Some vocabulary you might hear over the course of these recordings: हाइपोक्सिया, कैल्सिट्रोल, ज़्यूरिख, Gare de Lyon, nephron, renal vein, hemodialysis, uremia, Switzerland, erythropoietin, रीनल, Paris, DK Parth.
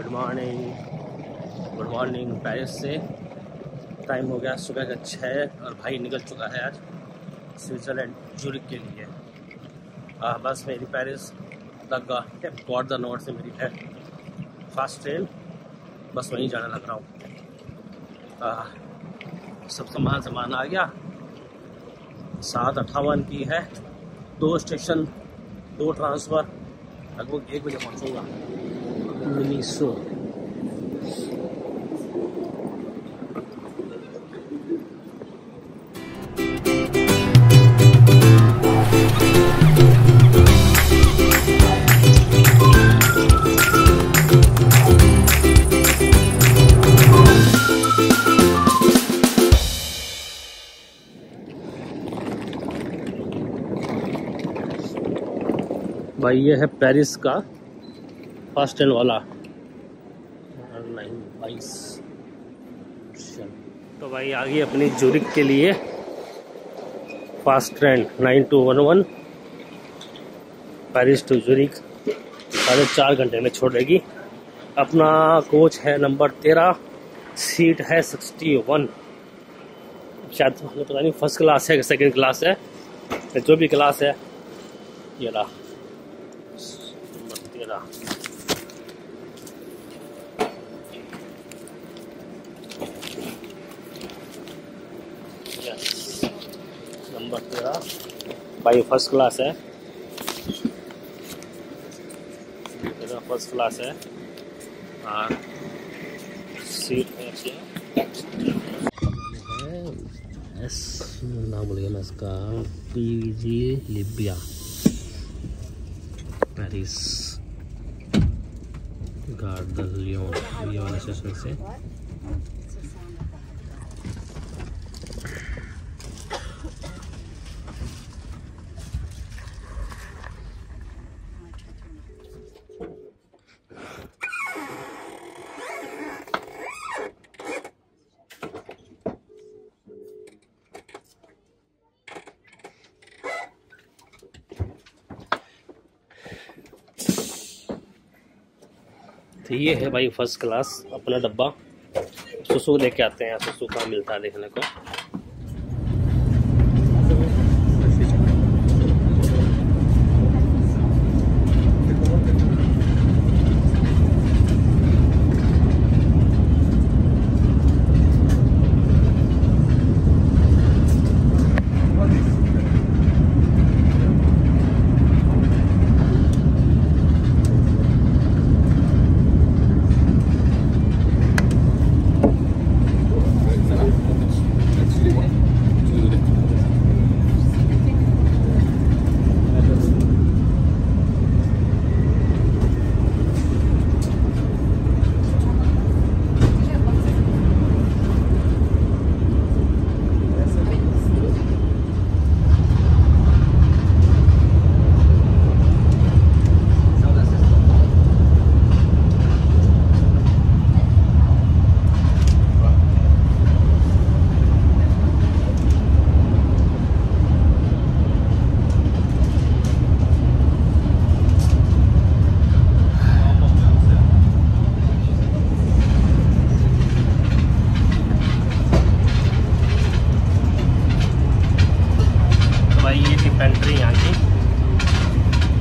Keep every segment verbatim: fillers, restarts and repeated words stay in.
Good morning good morning Paris से। Time हो गया सुबह का छः और भाई निकल चुका है आज स्विट्ज़रलैंड ज़्यूरिख के लिए। आ, बस मेरी पेरिस तक गॉड द नॉर्थ से मेरी है फास्ट ट्रेन, बस वहीं जाने लग रहा हूँ। सब सामान सामान आ गया। सात अट्ठावन की है, दो स्टेशन दो ट्रांसफ़र, लगभग एक बजे पहुँचूँगा मिनीसो। भाई ये है पेरिस का फर्स्ट ट्रेन वाला बाईस। तो भाई आ गई अपनी ज़्यूरिख के लिए fast train nine two one one, Paris to ज़्यूरिख साढ़े चार घंटे में छोड़ेगी। अपना कोच है नंबर तेरह, सीट है सिक्सटी वन। शायद हमें पता नहीं फर्स्ट क्लास है कि सेकेंड क्लास है, जो भी क्लास है। ये रहा नंबर तेरा भाई फर्स्ट क्लास है, तेरा फर्स्ट क्लास है और सीट है अच्छी है। एस नाम बोलिए ना इसका, पीजी लिबिया पेरिस गार्डन लियोन, ये वाला स्टेशन से। ये है भाई फर्स्ट क्लास अपना डब्बा। सुसु लेके आते हैं, सुसु कहाँ मिलता है देखने को।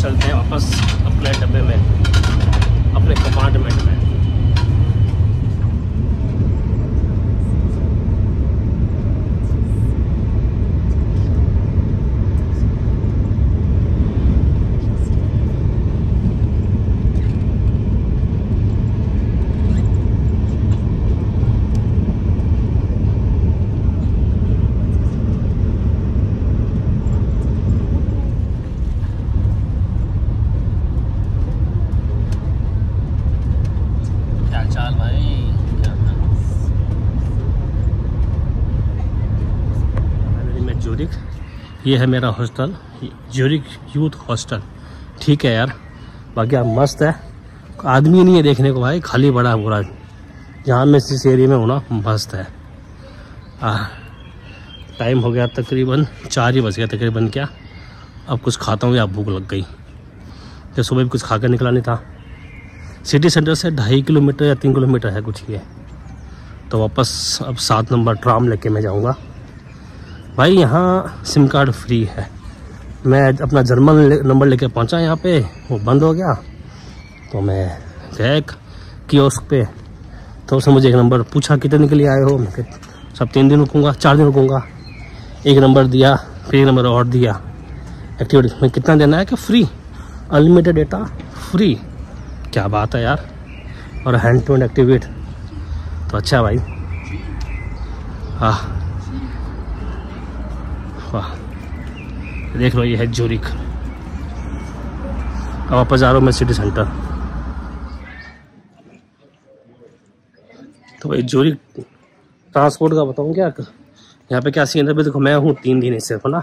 चलते हैं वापस अपने डब्बे में, अपने कंपार्टमेंट में। ये है मेरा हॉस्टल, ज़्यूरिख यूथ हॉस्टल। ठीक है यार, बाकी आप मस्त है। आदमी नहीं है देखने को भाई, खाली बड़ा है पूरा। जहाँ मैं इस एरिया में हूँ ना, मस्त है। टाइम हो गया तकरीबन चार ही बज गया तकरीबन। क्या अब कुछ खाता हूँ या भूख लग गई? जब सुबह भी कुछ खा कर निकला नहीं था। सिटी सेंटर से ढाई किलोमीटर या तीन किलोमीटर है कुछ ये। तो वापस अब सात नंबर ट्राम लेके मैं जाऊंगा। भाई यहाँ सिम कार्ड फ्री है। मैं अपना जर्मन ले, नंबर लेके पहुँचा यहाँ पे, वो बंद हो गया। तो मैं गया एक कियोस्क पे, तो उसने मुझे एक नंबर पूछा कितने के लिए आए हो। मैं सब तीन दिन रुकूँगा, चार दिन रुकूँगा। एक नंबर दिया, फिर एक नंबर और दिया। एक्टिविटी में कितना देना है कि फ्री, अनलिमिटेड डेटा फ्री। क्या बात है यार। और हैंड टू हैंड एक्टिवेट, तो अच्छा भाई। हाँ वाह, देख लो ये है ज़्यूरिख। अब वापस आ रहा हूँ मैं सिटी सेंटर। तो भाई ज़्यूरिख ट्रांसपोर्ट का बताऊँ क्या, यहाँ पे क्या सीन है। देखो मैं हूँ तीन दिन सिर्फ ना,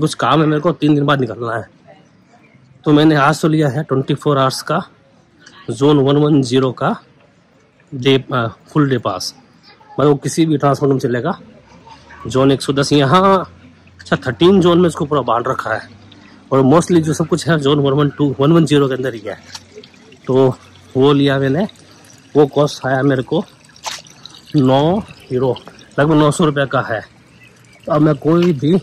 कुछ काम है मेरे को, तीन दिन बाद निकलना है। तो मैंने आज तो लिया है ट्वेंटी फोर आवर्स का जोन वन वन जीरो का डे, फुल डे पास। मतलब वो किसी भी ट्रांसपोर्ट में चलेगा। जोन एक सौ दस यहाँ अच्छा थर्टीन जोन में इसको पूरा बांट रखा है। और मोस्टली जो सब कुछ है zone one one two one one zero के अंदर ही है। तो वो लिया मैंने, वो कॉस्ट आया मेरे को नौ यूरो, लगभग नौ सौ रुपये का है। तो अब मैं कोई भी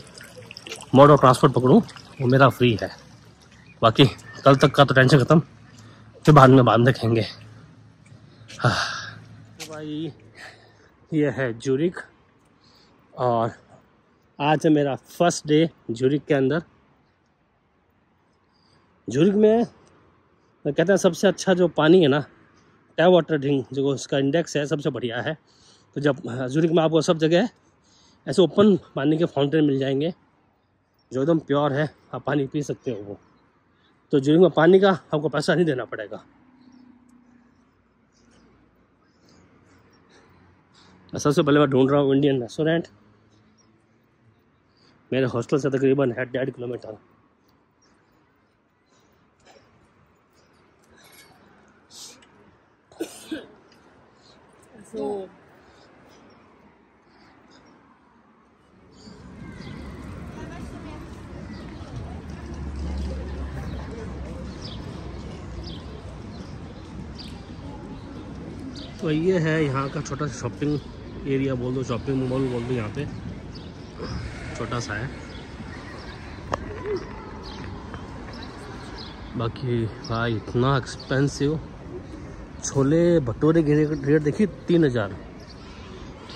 मोड ऑफ ट्रांसपोर्ट पकड़ूँ वो मेरा फ्री है। बाकी कल तक का तो टेंशन ख़त्म, फिर बाद में बांध रखेंगे। हाँ तो भाई ये है ज़्यूरिख, और आज है मेरा फर्स्ट डे ज़्यूरिख के अंदर। ज़्यूरिख में मैं कहता हूँ सबसे अच्छा जो पानी है ना, टैप वाटर ड्रिंक, जो उसका इंडेक्स है सबसे बढ़िया है। तो जब ज़्यूरिख में आपको सब जगह ऐसे ओपन पानी के फाउंटेन मिल जाएंगे जो एकदम प्योर है, आप पानी पी सकते हो वो। तो ज़्यूरिख में पानी का आपको पैसा नहीं देना पड़ेगा। सबसे पहले मैं ढूंढ रहा हूँ इंडियन रेस्टोरेंट। मेरे हॉस्टल से तकरीबन है डेढ़ किलोमीटर। तो ये है यहाँ का छोटा सा शॉपिंग एरिया बोल दो, शॉपिंग मॉल बोल दो, यहाँ पे छोटा सा है। बाकी भाई इतना एक्सपेंसिव, छोले भटूरे के रेट देखिए तीन हज़ार,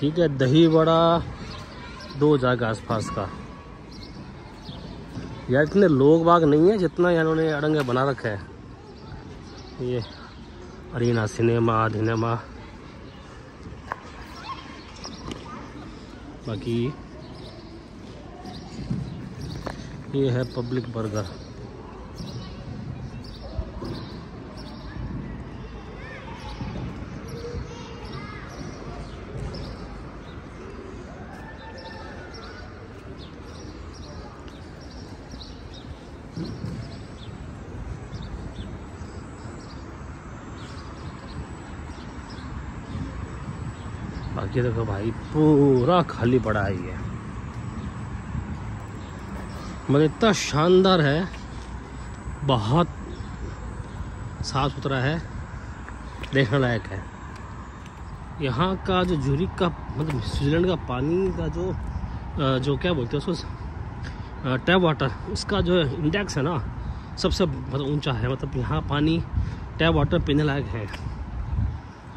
ठीक है। दही बड़ा दो हज़ार के आसपास का। यार इतने लोग बाग नहीं है जितना इन्होंने अड़ंगे बना रखा है। ये अरीना सिनेमा धिनेमा। बाकी ये है पब्लिक बर्गर। बाकी देखो भाई पूरा खाली पड़ा है ये, मगर इतना शानदार है, बहुत साफ सुथरा है, देखने लायक है। यहाँ का जो ज़्यूरिख का मतलब स्विट्ज़रलैंड का पानी का जो जो क्या बोलते हैं उसको, टैप वाटर, उसका जो इंडेक्स है ना सबसे मतलब ऊंचा है। मतलब यहाँ पानी टैप वाटर पीने लायक है।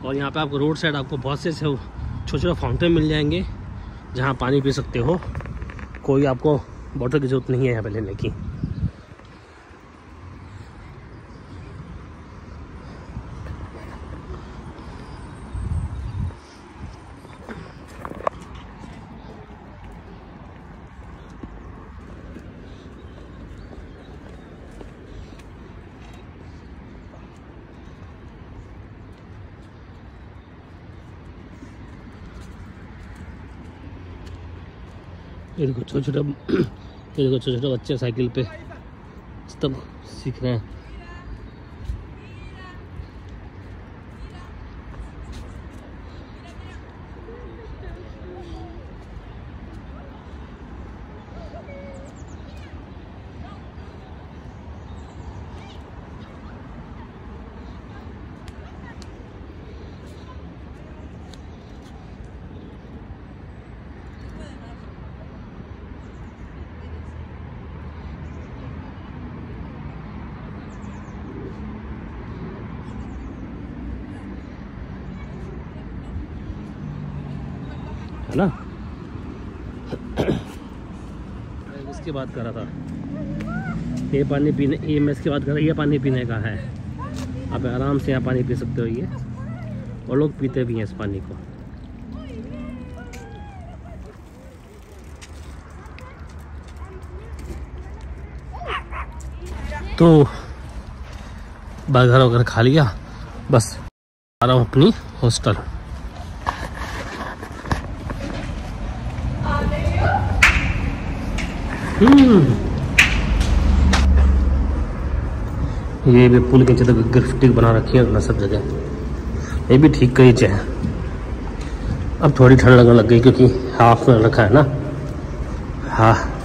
और यहाँ पे आपको रोड साइड आपको बहुत से छोटे छोटे फाउंटेन मिल जाएंगे जहाँ पानी पी सकते हो। कोई आपको बोतल की जरूरत नहीं है यहाँ पे लेने की। ये देखो छोटे छोटे, ये देखो छोटे छोटे बच्चे साइकिल पे सब सीख रहे हैं। है ना। मैं इसकी बात कर रहा था, ये पानी पीने, ये मैं इसकी बात कर रहा, ये पानी पीने का है, आप आराम से यहाँ पानी पी सकते हो ये, और लोग पीते भी हैं इस पानी को। तो बर्गर वगैरह खा लिया, बस आ रहा हूँ अपनी हॉस्टल। ये भी पुल के नीचे ग्राफिटी बना रखी है ना सब जगह, ये भी ठीक कहीं है। अब थोड़ी ठंड लगने लग गई क्योंकि हाफ में रखा है ना। हाँ